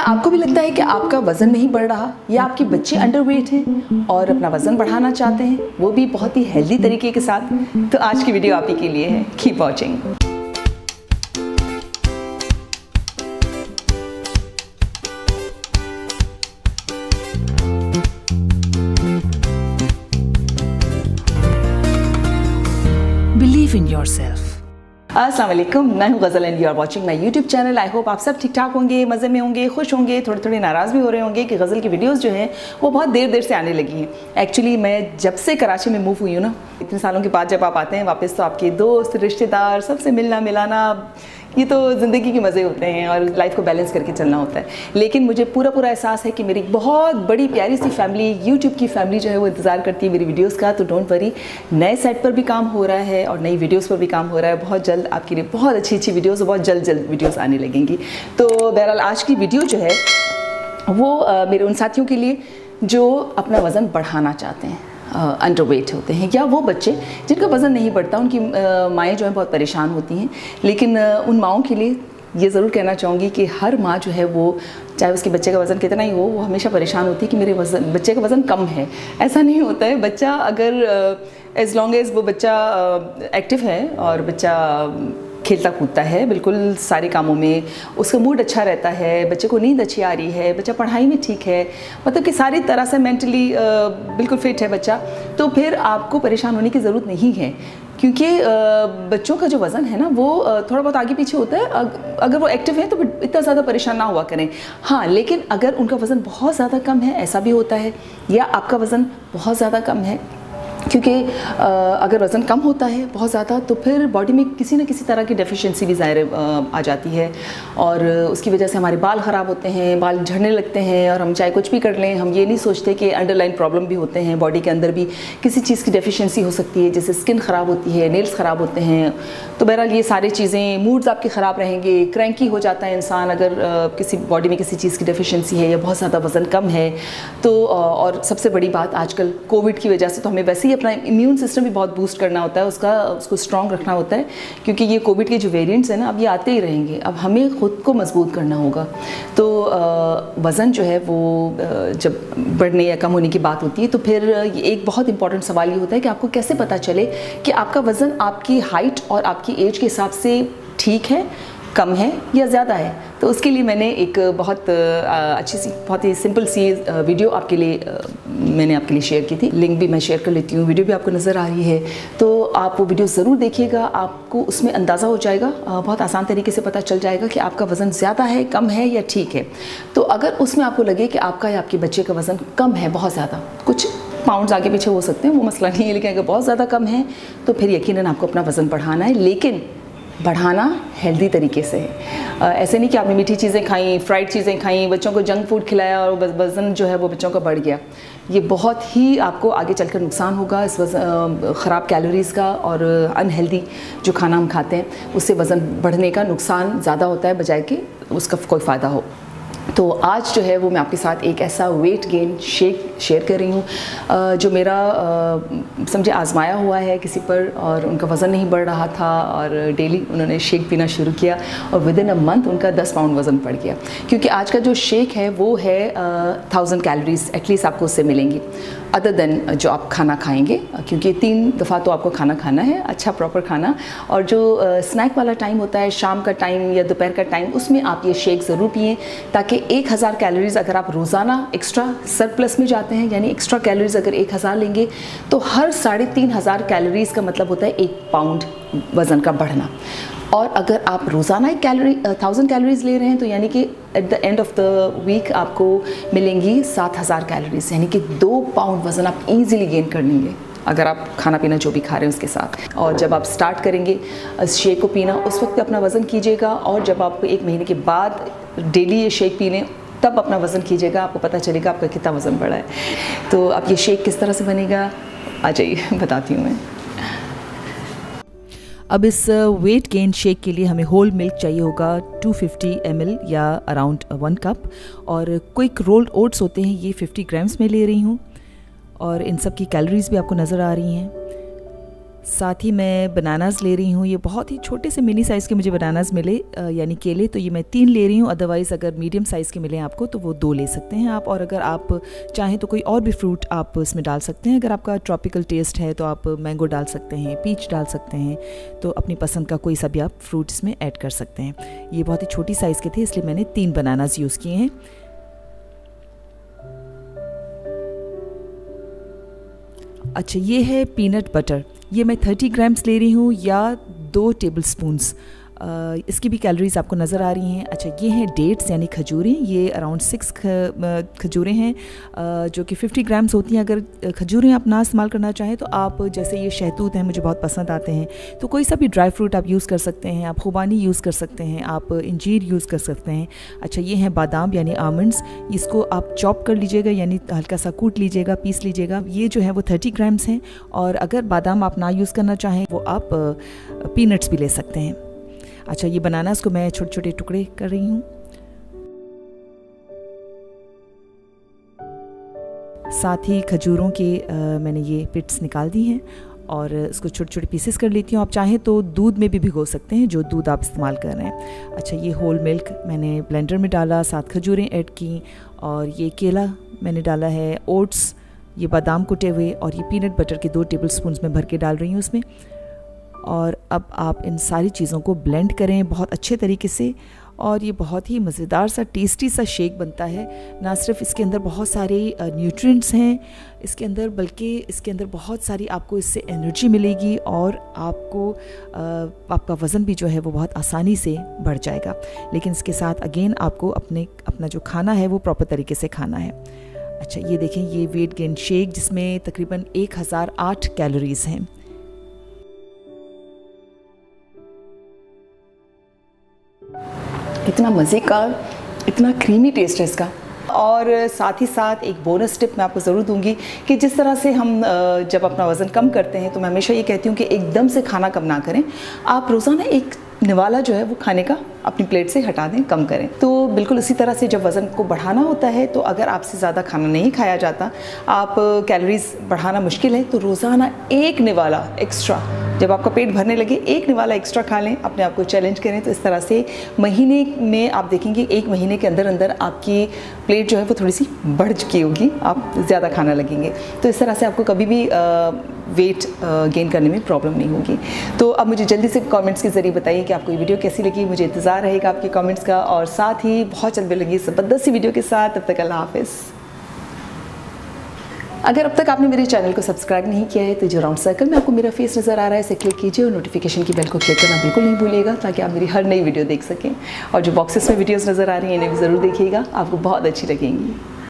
क्या आपको भी लगता है कि आपका वज़न नहीं बढ़ रहा या आपके बच्चे अंडरवेट हैं और अपना वज़न बढ़ाना चाहते हैं, वो भी बहुत ही हेल्दी तरीके के साथ? तो आज की वीडियो आप ही के लिए है। Keep watching. Believe in yourself. अस्सलाम वालेकुम, मैं हूँ Ghazal and you are watching my YouTube channel. I hope आप सब ठीक ठाक होंगे, मज़े में होंगे, खुश होंगे, थोड़े थोड़े नाराज़ भी हो रहे होंगे कि गज़ल की वीडियोस जो हैं वो बहुत देर देर से आने लगी हैं। एक्चुअली मैं जब से कराची में मूव हुई हूँ ना, इतने सालों के बाद जब आप आते हैं वापस, तो आपके दोस्त, रिश्तेदार, सबसे मिलना मिलाना, ये तो ज़िंदगी के मज़े होते हैं और लाइफ को बैलेंस करके चलना होता है। लेकिन मुझे पूरा पूरा एहसास है कि मेरी बहुत बड़ी प्यारी सी फैमिली, यूट्यूब की फैमिली जो है वो इंतज़ार करती है मेरी वीडियोस का। तो डोंट वरी, नए सेट पर भी काम हो रहा है और नई वीडियोस पर भी काम हो रहा है। बहुत जल्द आपके लिए बहुत अच्छी अच्छी वीडियोज़, बहुत जल्द जल्द वीडियोज़ आने लगेंगी। तो बहरहाल आज की वीडियो जो है वो मेरे उन साथियों के लिए जो अपना वज़न बढ़ाना चाहते हैं, अंडरवेट होते हैं, या वो बच्चे जिनका वज़न नहीं बढ़ता। उनकी माएँ जो हैं बहुत परेशान होती हैं। लेकिन उन माओं के लिए ये ज़रूर कहना चाहूँगी कि हर माँ जो है वो, चाहे उसके बच्चे का वज़न कितना ही हो, वो हमेशा परेशान होती है कि मेरे बच्चे का वज़न कम है। ऐसा नहीं होता है। बच्चा अगर एज़ लॉन्ग एज़ वो बच्चा एक्टिव है और बच्चा खेलता कूदता है, बिल्कुल सारे कामों में उसका मूड अच्छा रहता है, बच्चे को नींद अच्छी आ रही है, बच्चा पढ़ाई में ठीक है, मतलब कि सारी तरह से मेंटली बिल्कुल फिट है बच्चा, तो फिर आपको परेशान होने की ज़रूरत नहीं है। क्योंकि बच्चों का जो वज़न है ना वो थोड़ा बहुत आगे पीछे होता है। अगर वो एक्टिव है तो इतना ज़्यादा परेशान ना हुआ करें। हाँ, लेकिन अगर उनका वज़न बहुत ज़्यादा कम है, ऐसा भी होता है, या आपका वज़न बहुत ज़्यादा कम है, क्योंकि अगर वज़न कम होता है बहुत ज़्यादा तो फिर बॉडी में किसी ना किसी तरह की डेफिशिएंसी भी ज़ाहिर आ जाती है और उसकी वजह से हमारे बाल ख़राब होते हैं, बाल झड़ने लगते हैं। और हम चाहे कुछ भी कर लें, हम ये नहीं सोचते कि अंडरलाइन प्रॉब्लम भी होते हैं, बॉडी के अंदर भी किसी चीज़ की डेफिशिएंसी हो सकती है, जैसे स्किन ख़राब होती है, नेल्स ख़राब होते हैं। तो बहरहाल ये सारी चीज़ें, मूड्स आपके ख़राब रहेंगे, क्रैंकी हो जाता है इंसान अगर किसी बॉडी में किसी चीज़ की डेफिशिएंसी है या बहुत ज़्यादा वज़न कम है तो। और सबसे बड़ी बात, आजकल कोविड की वजह से तो हमें वैसे अपना इम्यून सिस्टम भी बहुत बूस्ट करना होता है, उसको स्ट्रॉन्ग रखना होता है, क्योंकि ये कोविड के जो वेरिएंट्स हैं ना, अब ये आते ही रहेंगे। अब हमें ख़ुद को मजबूत करना होगा। तो वज़न जो है वो जब बढ़ने या कम होने की बात होती है तो फिर ये एक बहुत इंपॉर्टेंट सवाल ये होता है कि आपको कैसे पता चले कि आपका वज़न आपकी हाइट और आपकी एज के हिसाब से ठीक है, कम है या ज़्यादा है। तो उसके लिए मैंने एक बहुत अच्छी सी, बहुत ही सिंपल सी वीडियो आपके लिए मैंने आपके लिए शेयर की थी। लिंक भी मैं शेयर कर लेती हूँ, वीडियो भी आपको नज़र आ रही है, तो आप वो वीडियो ज़रूर देखिएगा। आपको उसमें अंदाज़ा हो जाएगा, बहुत आसान तरीके से पता चल जाएगा कि आपका वज़न ज़्यादा है, कम है या ठीक है। तो अगर उसमें आपको लगे कि आपका या आपके बच्चे का वज़न कम है, बहुत ज़्यादा, कुछ पाउंड्स आगे पीछे हो सकते हैं, वो मसला नहीं है, लेकिन अगर बहुत ज़्यादा कम है तो फिर यकीनन आपको अपना वज़न बढ़ाना है। लेकिन बढ़ाना हेल्दी तरीके से है। ऐसे नहीं कि आपने मीठी चीज़ें खाई, फ्राइड चीज़ें खाई, बच्चों को जंक फूड खिलाया और वज़न जो है वो बच्चों का बढ़ गया। ये बहुत ही आपको आगे चलकर नुकसान होगा। इस वजह ख़राब कैलोरीज़ का और अनहेल्दी जो खाना हम खाते हैं उससे वज़न बढ़ने का नुकसान ज़्यादा होता है, बजाय कि उसका कोई फ़ायदा हो। तो आज जो है वो मैं आपके साथ एक ऐसा वेट गेन शेक शेयर कर रही हूँ जो मेरा समझे आजमाया हुआ है किसी पर, और उनका वज़न नहीं बढ़ रहा था और डेली उन्होंने शेक पीना शुरू किया और विद इन अ मंथ उनका 10 पाउंड वज़न बढ़ गया। क्योंकि आज का जो शेक है वो है 1000 कैलोरीज़ एटलीस्ट आपको उससे मिलेंगी, अदर देन जो आप खाना खाएंगे, क्योंकि 3 दफ़ा तो आपको खाना खाना है, अच्छा प्रॉपर खाना। और जो स्नैक वाला टाइम होता है, शाम का टाइम या दोपहर का टाइम, उसमें आप ये शेक ज़रूर पिएँ, ताकि 1000 कैलोरीज़ अगर आप रोज़ाना एक्स्ट्रा सरप्लस में जाते हैं, यानी एक्स्ट्रा कैलोरीज़ अगर 1000 लेंगे तो हर 3500 कैलोरीज़ का मतलब होता है 1 पाउंड वज़न का बढ़ना। और अगर आप रोज़ाना 1000 कैलोरीज़ ले रहे हैं तो यानी कि at the end of the week आपको मिलेंगी 7000 कैलोरीज़, यानी कि 2 पाउंड वज़न आप ईज़िली गेन कर लेंगे अगर आप खाना पीना जो भी खा रहे हैं उसके साथ। और जब आप स्टार्ट करेंगे शेक को पीना, उस वक्त अपना वज़न कीजिएगा, और जब आप 1 महीने के बाद डेली ये शेक पी लें तब अपना वज़न कीजिएगा, आपको पता चलेगा आपका कितना वज़न बढ़ा है। तो आप ये शेक किस तरह से बनेगा, आ जाइए बताती हूँ मैं। अब इस वेट गेन शेक के लिए हमें होल मिल्क चाहिए होगा 250 ml या अराउंड 1 कप, और क्विक रोल्ड ओट्स होते हैं ये 50 ग्राम्स में ले रही हूँ, और इन सब की कैलोरीज़ भी आपको नज़र आ रही हैं। साथ ही मैं बनानास ले रही हूँ। ये बहुत ही छोटे से मिनी साइज़ के मुझे बनानास मिले यानी केले, तो ये मैं 3 ले रही हूँ। अदरवाइज़ अगर मीडियम साइज़ के मिले आपको तो वो 2 ले सकते हैं आप। और अगर आप चाहें तो कोई और भी फ्रूट आप इसमें डाल सकते हैं। अगर आपका ट्रॉपिकल टेस्ट है तो आप मैंगो डाल सकते हैं, पीच डाल सकते हैं, तो अपनी पसंद का कोई सा भी आप फ्रूट इसमें ऐड कर सकते हैं। ये बहुत ही छोटी साइज़ के थे इसलिए मैंने 3 बनानास यूज़ किए हैं। अच्छा, ये है पीनट बटर। ये मैं 30 ग्राम्स ले रही हूँ या 2 टेबलस्पून्स। इसकी भी कैलोरीज आपको नज़र आ रही हैं। अच्छा, ये हैं डेट्स यानी खजूरें। ये अराउंड 6 खजूरें हैं जो कि 50 ग्राम्स होती हैं। अगर खजूरें आप ना इस्तेमाल करना चाहें तो आप जैसे ये शहतूत हैं, मुझे बहुत पसंद आते हैं, तो कोई सा भी ड्राई फ्रूट आप यूज़ कर सकते हैं। आप खुबानी यूज़ कर सकते हैं, आप इंजीर यूज़ कर सकते हैं। अच्छा, ये हैं बादाम यानी आमंड्स। इसको आप चॉप कर लीजिएगा यानी हल्का सा कूट लीजिएगा, पीस लीजिएगा। ये जो है वो 30 ग्राम्स हैं। और अगर बादाम आप ना यूज़ करना चाहें वो आप पीनट्स भी ले सकते हैं। अच्छा, ये बनाना इसको मैं छोटे छोटे टुकड़े कर रही हूँ। साथ ही खजूरों के मैंने ये पिट्स निकाल दी हैं और इसको छोटे छोटे पीसेस कर लेती हूँ। आप चाहें तो दूध में भी भिगो सकते हैं, जो दूध आप इस्तेमाल कर रहे हैं। अच्छा, ये होल मिल्क मैंने ब्लेंडर में डाला, 7 खजूरें ऐड की और ये केला मैंने डाला है, ओट्स, ये बादाम कुटे हुए और ये पीनट बटर के 2 टेबलस्पून में भर के डाल रही हूँ उसमें। और अब आप इन सारी चीज़ों को ब्लेंड करें बहुत अच्छे तरीके से और ये बहुत ही मज़ेदार सा टेस्टी सा शेक बनता है। ना सिर्फ इसके अंदर बहुत सारे न्यूट्रिएंट्स हैं इसके अंदर, बल्कि इसके अंदर बहुत सारी आपको इससे एनर्जी मिलेगी और आपको आपका वज़न भी जो है वो बहुत आसानी से बढ़ जाएगा। लेकिन इसके साथ अगेन आपको अपना जो खाना है वो प्रॉपर तरीके से खाना है। अच्छा, ये देखें, ये वेट गेन शेक जिसमें तकरीबन 1008 कैलोरीज़ हैं। इतना मज़े का, इतना क्रीमी टेस्ट है इसका। और साथ ही साथ एक बोनस टिप मैं आपको ज़रूर दूंगी कि जिस तरह से हम जब अपना वज़न कम करते हैं तो मैं हमेशा ये कहती हूँ कि एकदम से खाना कम ना करें। आप रोज़ाना एक निवाला जो है वो खाने का अपनी प्लेट से हटा दें, कम करें। तो बिल्कुल इसी तरह से जब वज़न को बढ़ाना होता है तो अगर आपसे ज़्यादा खाना नहीं खाया जाता, आप कैलोरीज़ बढ़ाना मुश्किल है, तो रोज़ाना एक निवाला एक्स्ट्रा, जब आपका पेट भरने लगे एक निवाला एक्स्ट्रा खा लें, अपने आप को चैलेंज करें। तो इस तरह से महीने में आप देखेंगे 1 महीने के अंदर अंदर आपकी प्लेट जो है वो थोड़ी सी बढ़ चुकी होगी, आप ज़्यादा खाना लगेंगे। तो इस तरह से आपको कभी भी वेट गेन करने में प्रॉब्लम नहीं होगी। तो अब मुझे जल्दी से कमेंट्स के ज़रिए बताइए कि आपको ये वीडियो कैसी लगी। मुझे इंतज़ार रहेगा आपके कमेंट्स का और साथ ही बहुत जल्द मिलेंगे ज़बरदस्त सी वीडियो के साथ। तब तक अल्लाह हाफिज़। अगर अब तक आपने मेरे चैनल को सब्सक्राइब नहीं किया है तो जो राउंड सर्कल में आपको मेरा फेस नज़र आ रहा है इसे क्लिक कीजिए और नोटिफिकेशन की बेल को क्लिक करना बिल्कुल नहीं भूलिएगा ताकि आप मेरी हर नई वीडियो देख सकें। और जो बॉक्सेस में वीडियोस नज़र आ रही हैं इन्हें भी ज़रूर देखिएगा, आपको बहुत अच्छी लगेंगी।